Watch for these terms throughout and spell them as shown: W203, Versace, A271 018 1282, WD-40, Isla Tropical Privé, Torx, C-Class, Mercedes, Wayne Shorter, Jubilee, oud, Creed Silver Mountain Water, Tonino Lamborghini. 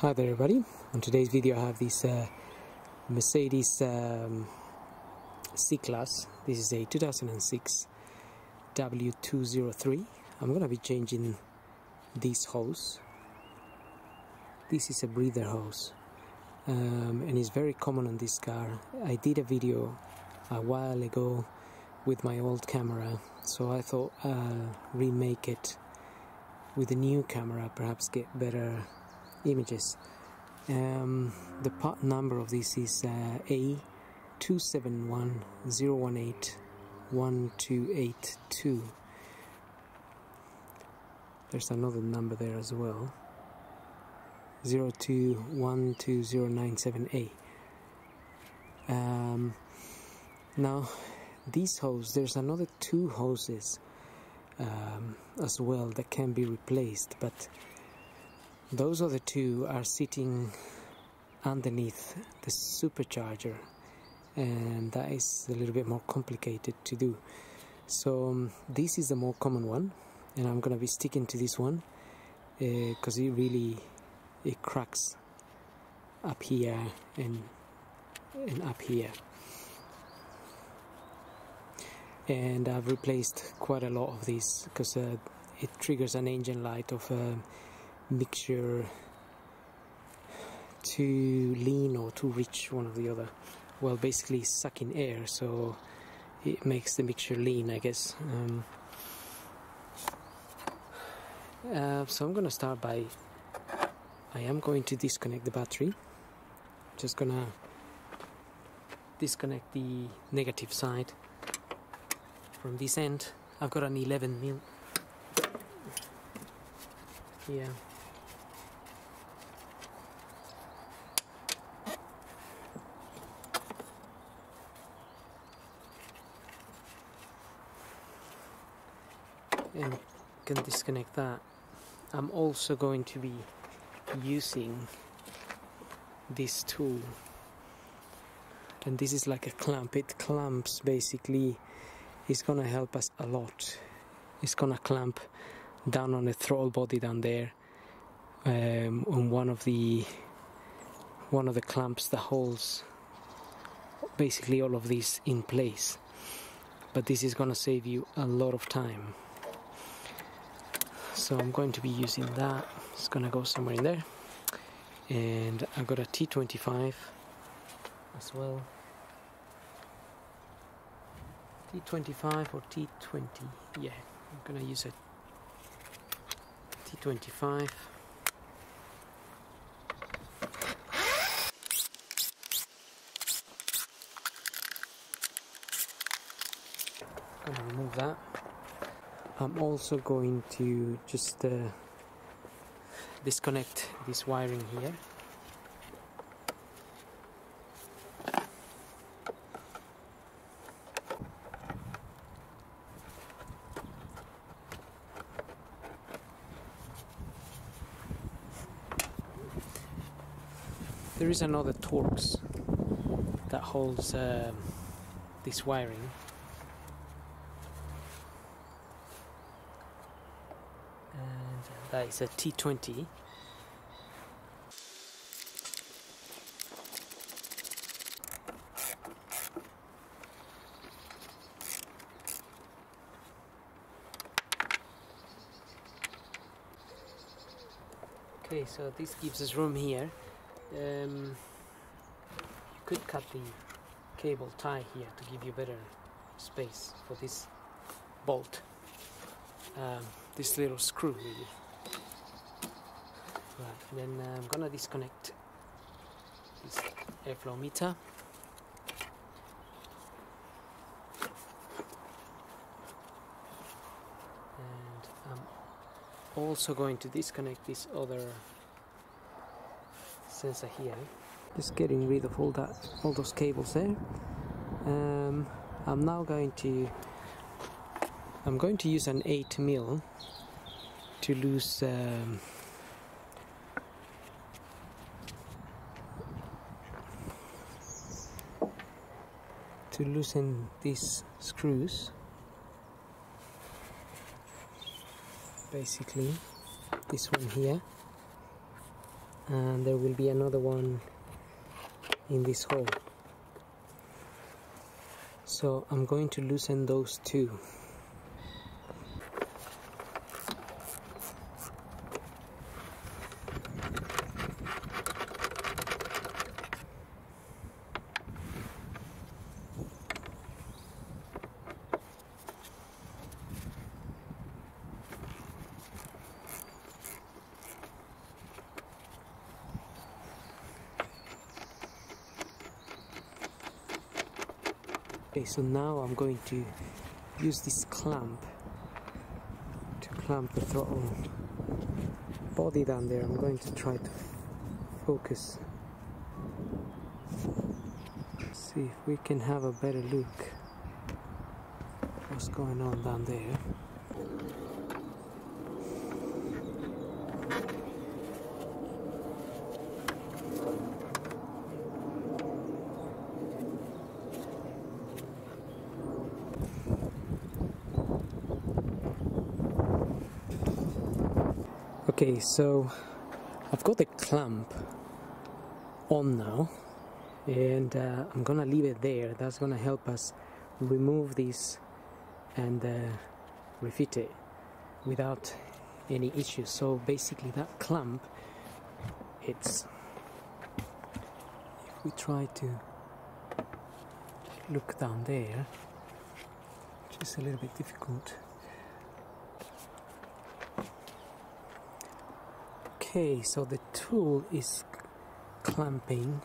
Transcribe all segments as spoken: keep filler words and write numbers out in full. Hi there everybody, on today's video I have this uh, Mercedes um, C-Class. This is a two thousand six W two oh three. I'm going to be changing this hose. This is a breather hose um, and it's very common on this car. I did a video a while ago with my old camera, so I thought I'll remake it with a new camera, perhaps get better images. Um, the part number of this is uh, A two seven one zero one eight one two eight two. There's another number there as well, zero two one two zero nine seven A. Um, now these hoses, there's another two hoses um, as well that can be replaced, but those other two are sitting underneath the supercharger, and that is a little bit more complicated to do. So um, this is the more common one, and I'm gonna be sticking to this one because uh, it really it cracks up here and and up here, and I've replaced quite a lot of these because uh, it triggers an engine light of uh, mixture too lean or too rich, one or the other. Well, basically sucking air, so it makes the mixture lean, I guess. Um, uh, so I'm gonna start by I am going to disconnect the battery. Just gonna disconnect the negative side from this end. I've got an eleven mil here. And can disconnect that. I'm also going to be using this tool, and this is like a clamp. It clamps, basically. It's gonna help us a lot. It's gonna clamp down on the throttle body down there, um, on one of the one of the clamps that holds basically all of this in place. But this is gonna save you a lot of time. So I'm going to be using that. It's gonna go somewhere in there. And I've got a T twenty-five as well. T twenty-five or T twenty, yeah, I'm gonna use a T twenty-five. I'm gonna remove that. I'm also going to just uh, disconnect this wiring here. There is another Torx that holds uh, this wiring. That is a T twenty. Okay, so this gives us room here. Um, you could cut the cable tie here to give you better space for this bolt, um, this little screw really. Right, then uh, I'm gonna disconnect this airflow meter. And I'm also going to disconnect this other sensor here. Just getting rid of all that, all those cables there. Um, I'm now going to, I'm going to use an eight mil to loose um, to loosen these screws, basically this one here and there will be another one in this hole. So I'm going to loosen those two. Okay, so now I'm going to use this clamp to clamp the throttle body down there. I'm going to try to focus. Let's see if we can have a better look at what's going on down there. Okay, so I've got the clamp on now, and uh, I'm gonna leave it there. That's gonna help us remove this and uh, refit it without any issues. So basically that clamp, it's, if we try to look down there, which is a little bit difficult. Okay, so the tool is clamping.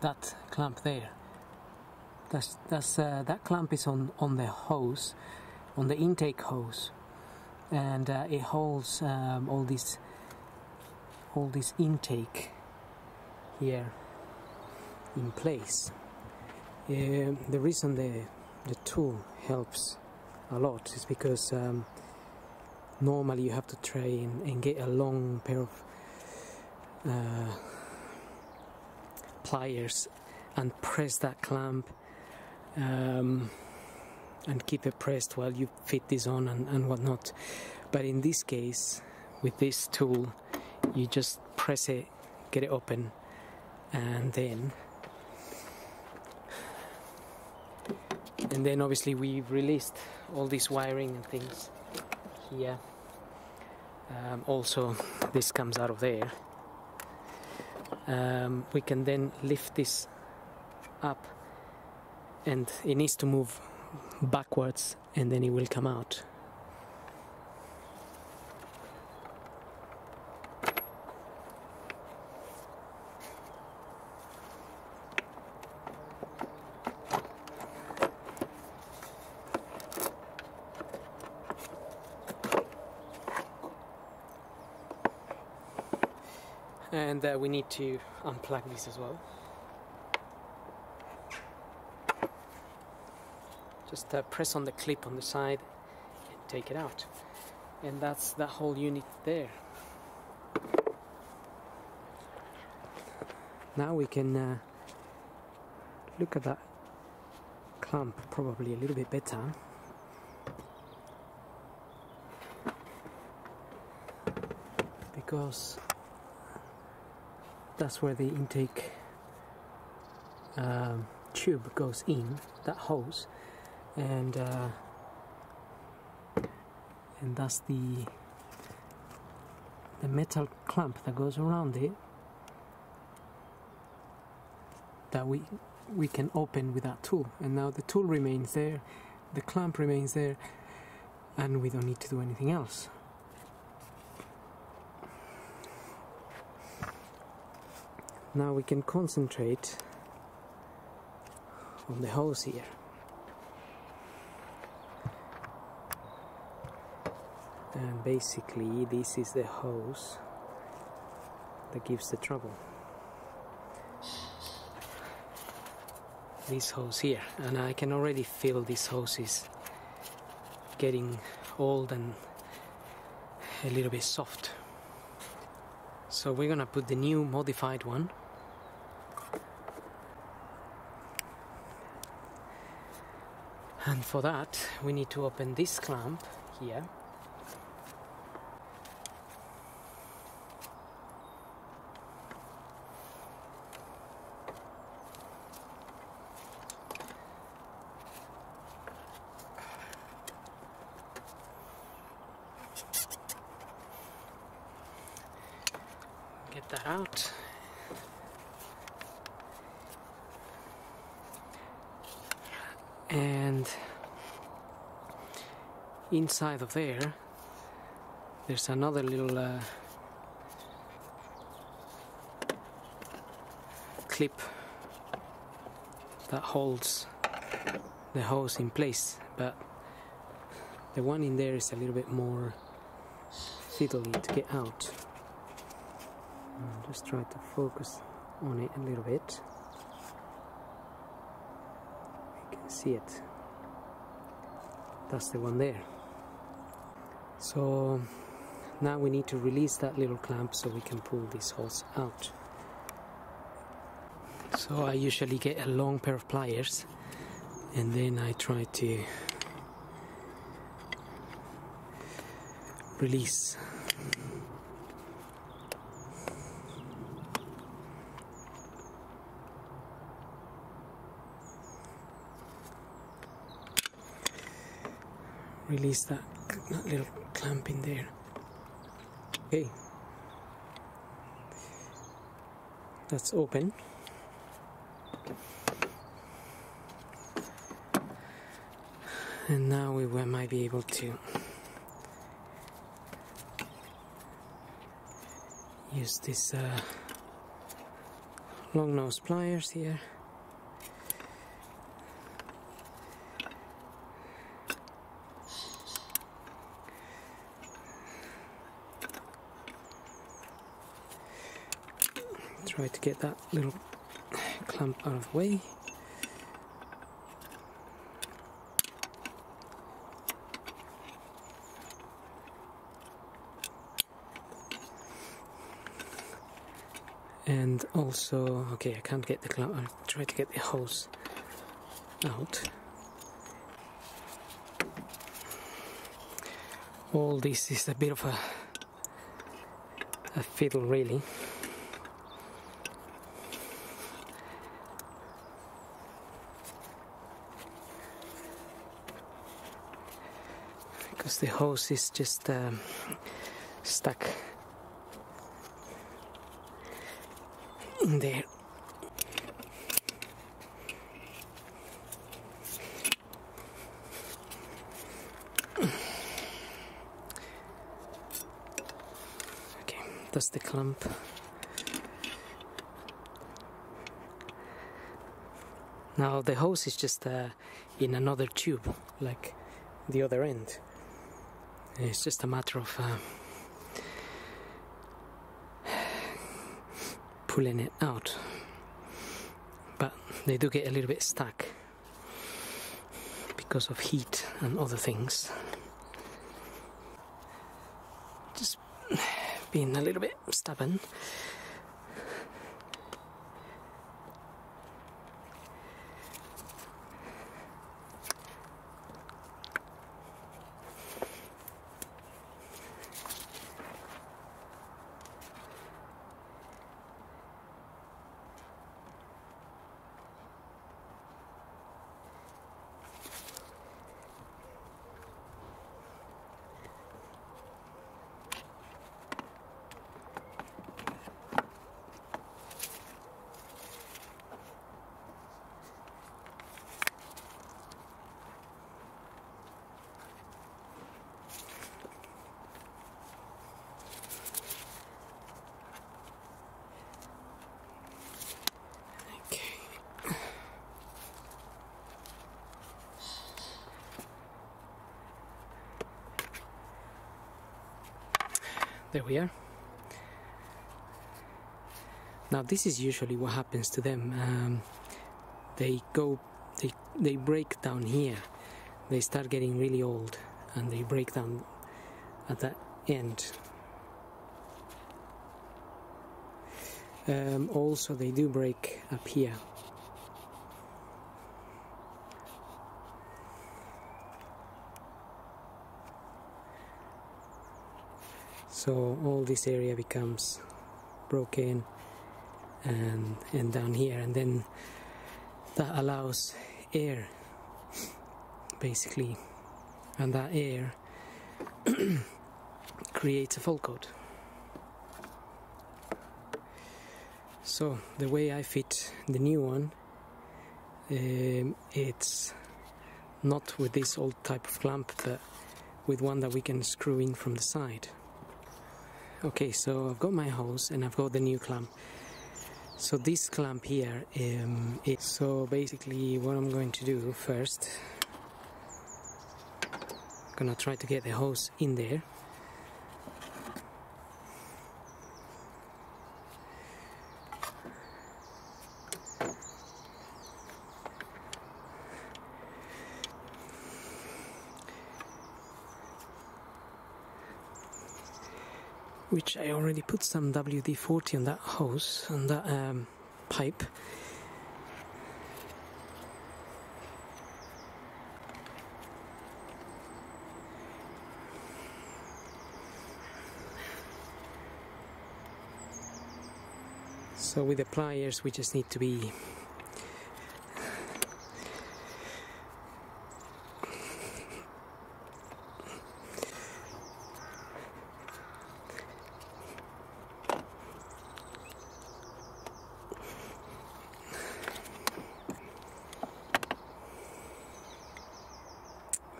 That clamp there. That's that's uh, that clamp is on on the hose, on the intake hose, and uh, it holds um, all this all this intake here in place. Uh, the reason the, the tool helps a lot is because um, normally you have to try and, and get a long pair of uh, pliers and press that clamp um, and keep it pressed while you fit this on and, and whatnot. But in this case, with this tool, you just press it, get it open, and then And then obviously we've released all this wiring and things here. Um, also, this comes out of there. Um, we can then lift this up, and it needs to move backwards, and then it will come out. And uh, we need to unplug this as well. Just uh, press on the clip on the side and take it out. And that's that whole unit there. Now we can uh, look at that clamp probably a little bit better. Because that's where the intake um, tube goes in, that hose, and uh, and that's the the metal clamp that goes around it that we we can open with that tool. And now the tool remains there, the clamp remains there, and we don't need to do anything else. Now we can concentrate on the hose here. And basically this is the hose that gives the trouble. This hose here, and I can already feel this hose is getting old and a little bit soft. So we're gonna put the new modified one for that, we need to open this clamp here. Get that out. And inside of there, there's another little uh, clip that holds the hose in place, but the one in there is a little bit more fiddly to get out. I'll just try to focus on it a little bit. See it? That's the one there. So now we need to release that little clamp so we can pull these holes out. So I usually get a long pair of pliers and then I try to release. Release that, that little clamp in there. Okay, that's open. And now we might be able to use these uh, long nose pliers here. Try to get that little clamp out of the way. And also, okay, I can't get the clamp, I'll try to get the hose out. All this is a bit of a, a fiddle really. The hose is just um, stuck in there. Okay, that's the clamp. Now the hose is just uh, in another tube, like the other end. It's just a matter of uh, pulling it out, but they do get a little bit stuck because of heat and other things. Just being a little bit stubborn. There we are. Now this is usually what happens to them. Um, they go, they, they break down here. They start getting really old and they break down at that end. Um, also they do break up here. so all this area becomes broken and and down here, and then that allows air basically, and that air creates a fault code. So the way I fit the new one, um, it's not with this old type of clamp, but with one that we can screw in from the side. Okay, so I've got my hose and I've got the new clamp. So this clamp here, um, it, so basically what I'm going to do first, I'm gonna try to get the hose in there. Which I already put some W D forty on that hose, on that um, pipe. So with the pliers we just need to be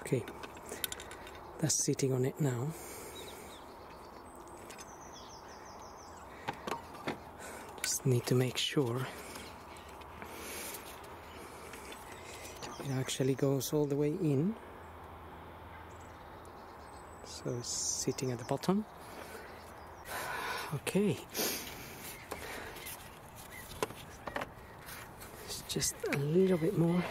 okay, that's sitting on it now. Just need to make sure it actually goes all the way in. So it's sitting at the bottom. Okay. It's just a little bit more.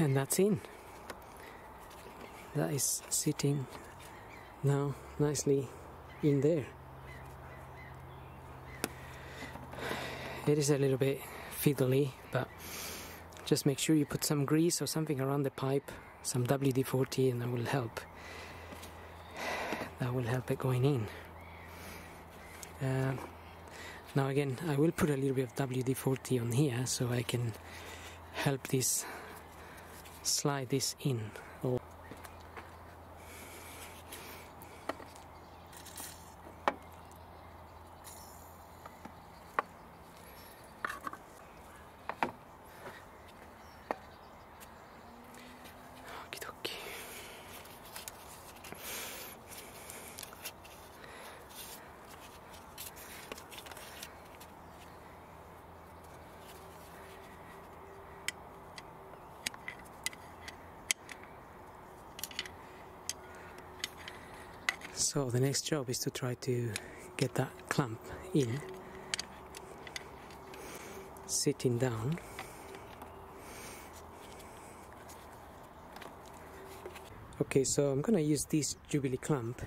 And that's in. That is sitting now nicely in there. It is a little bit fiddly, but just make sure you put some grease or something around the pipe, some W D forty, and that will help. That will help it going in. Uh, now again, I will put a little bit of W D forty on here so I can help this slide this in. Oh. Okie dokie. So the next job is to try to get that clamp in, sitting down. Okay, so I'm gonna use this Jubilee clamp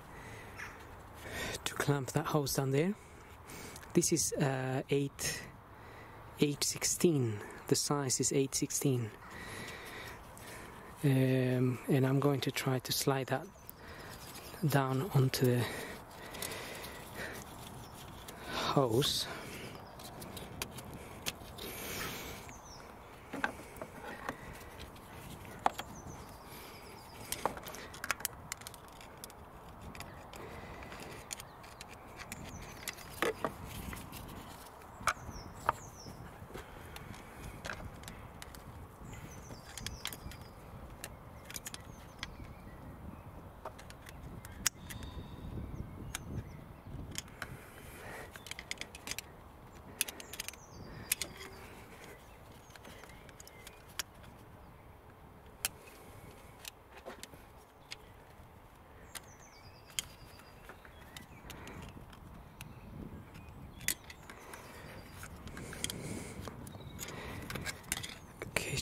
to clamp that hose down there. This is uh, eight sixteen, the size is eight sixteen. Um, and I'm going to try to slide that down onto the hose.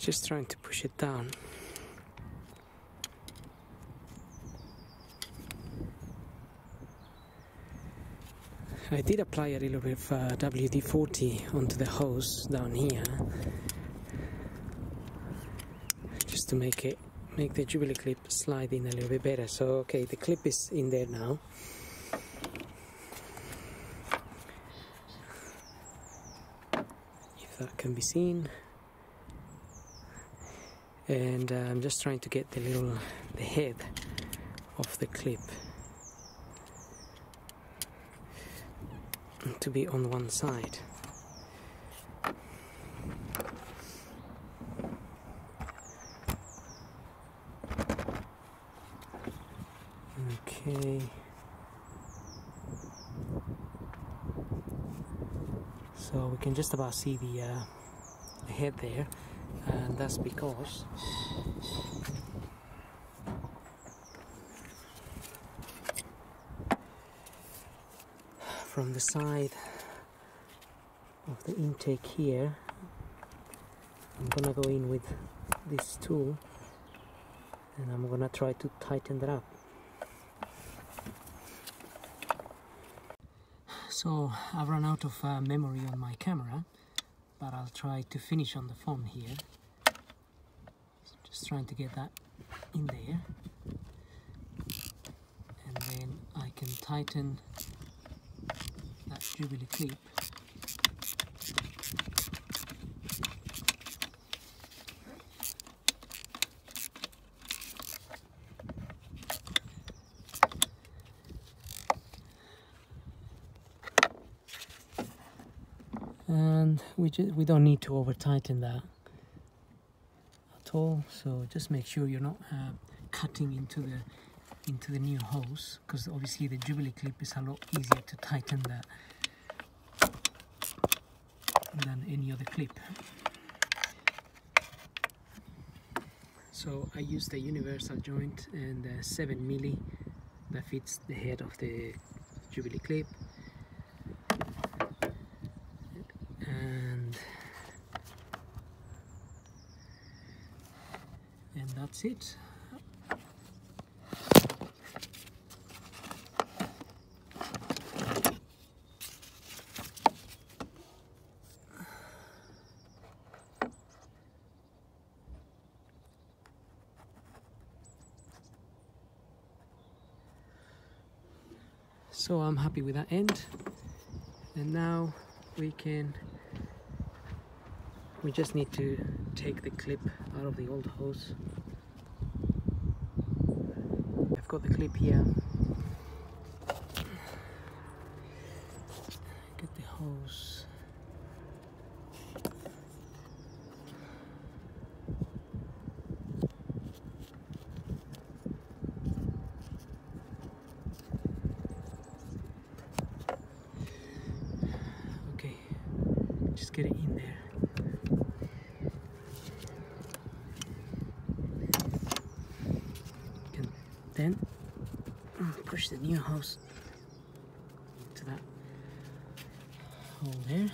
Just trying to push it down. I did apply a little bit of uh, W D forty onto the hose down here, just to make it make the Jubilee clip slide in a little bit better. So okay, the clip is in there now. If that can be seen. And uh, I'm just trying to get the little the head of the clip to be on one side. Okay, so we can just about see the, uh, the head there, and that's because from the side of the intake here, I'm gonna go in with this tool and I'm gonna try to tighten that up. So I've run out of uh, memory on my camera, but I'll try to finish on the phone here. So just trying to get that in there, and then I can tighten that Jubilee clip and we, just, we don't need to over tighten that at all, so just make sure you're not uh, cutting into the into the new hose, because obviously the Jubilee clip is a lot easier to tighten that than any other clip. So I used a universal joint and a seven millimeter that fits the head of the Jubilee clip. And, and that's it. So I'm happy with that end, and now we can we just need to take the clip out of the old hose. I've got the clip here, get the hose, okay, just get it in there. Then push the new hose into that hole there.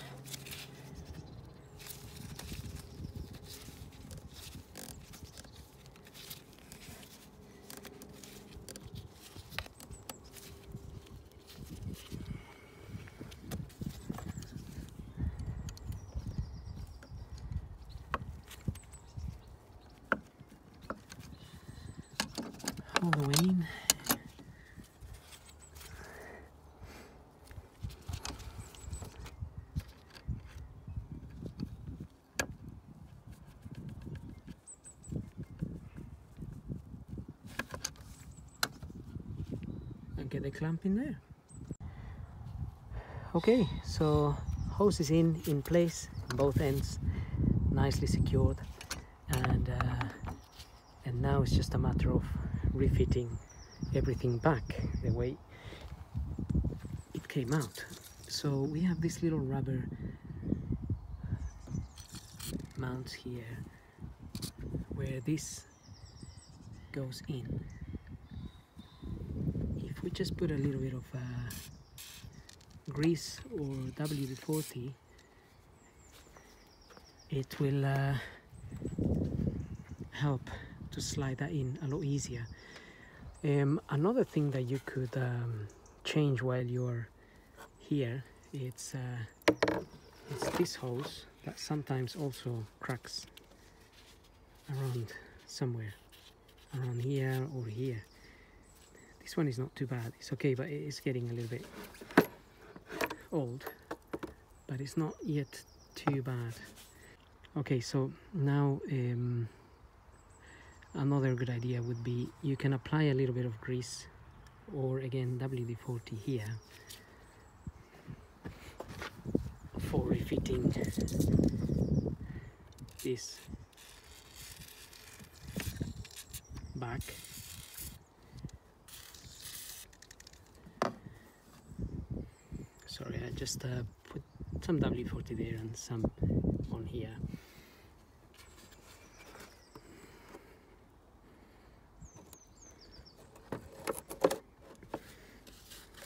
All the way in. And get the clamp in there. Okay, so hose is in, in place, both ends nicely secured, and uh, and now it's just a matter of refitting everything back the way it came out. So we have these little rubber mounts here where this goes in. If we just put a little bit of uh, grease or W D forty, it will uh, help to slide that in a lot easier. Um, another thing that you could um, change while you're here it's uh, it's this hose that sometimes also cracks around somewhere, around here or here. This one is not too bad, it's okay, but it is getting a little bit old, but it's not yet too bad. Okay, so now um, another good idea would be you can apply a little bit of grease, or again W D forty here, for refitting this back. Sorry, I just uh, put some W D forty there and some on here.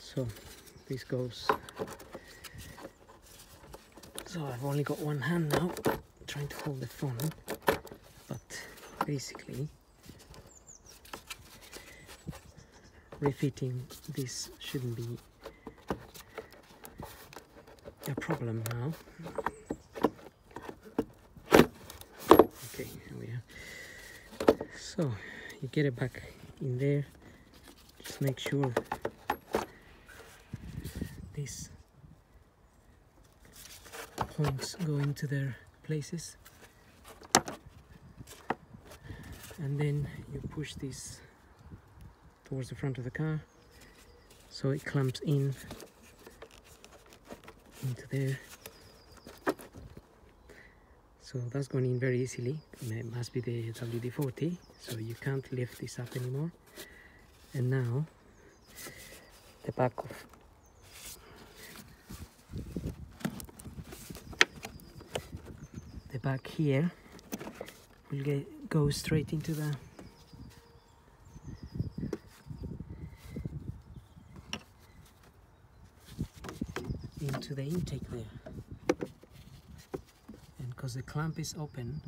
So this goes. So I've only got one hand now, I'm trying to hold the phone, but basically refitting this shouldn't be a problem now. Okay, here we are. So you get it back in there, just make sure this points go into their places, and then you push this towards the front of the car so it clamps in into there. So that's going in very easily. It must be the W D forty, so you can't lift this up anymore. And now the back of back here will get, go straight into the into the intake there, and because the clamp is open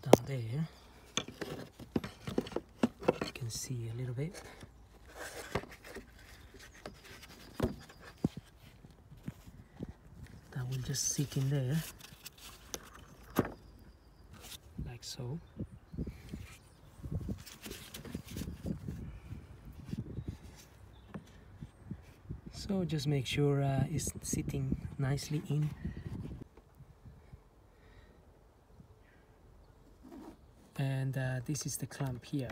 down there, you can see a little bit. We'll just sit in there, like so. So just make sure uh, it's sitting nicely in. And uh, this is the clamp here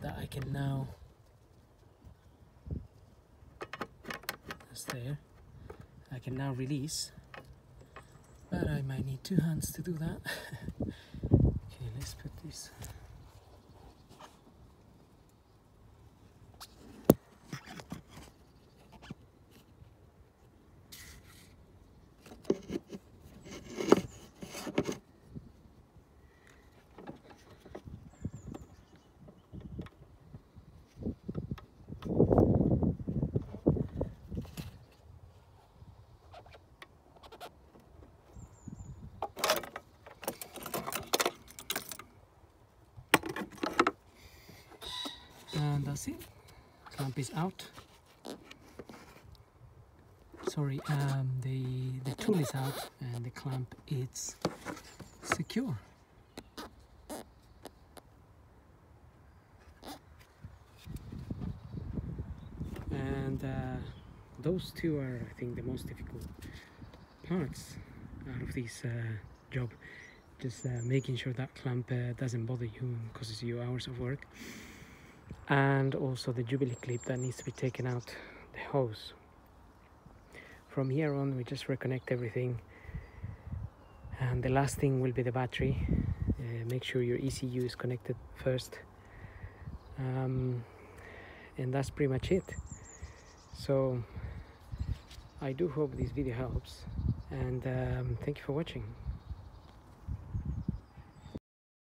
that I can now there I can now release, but I might need two hands to do that. Okay, let's put this it. Clamp is out. Sorry, um, the, the tool is out and the clamp is secure. And uh, those two are, I think, the most difficult parts out of this uh, job. Just uh, making sure that clamp uh, doesn't bother you and causes you hours of work. And also the Jubilee clip that needs to be taken out the hose. From here on we just reconnect everything, and the last thing will be the battery. Uh, make sure your E C U is connected first, um, and that's pretty much it. So I do hope this video helps, and um, thank you for watching.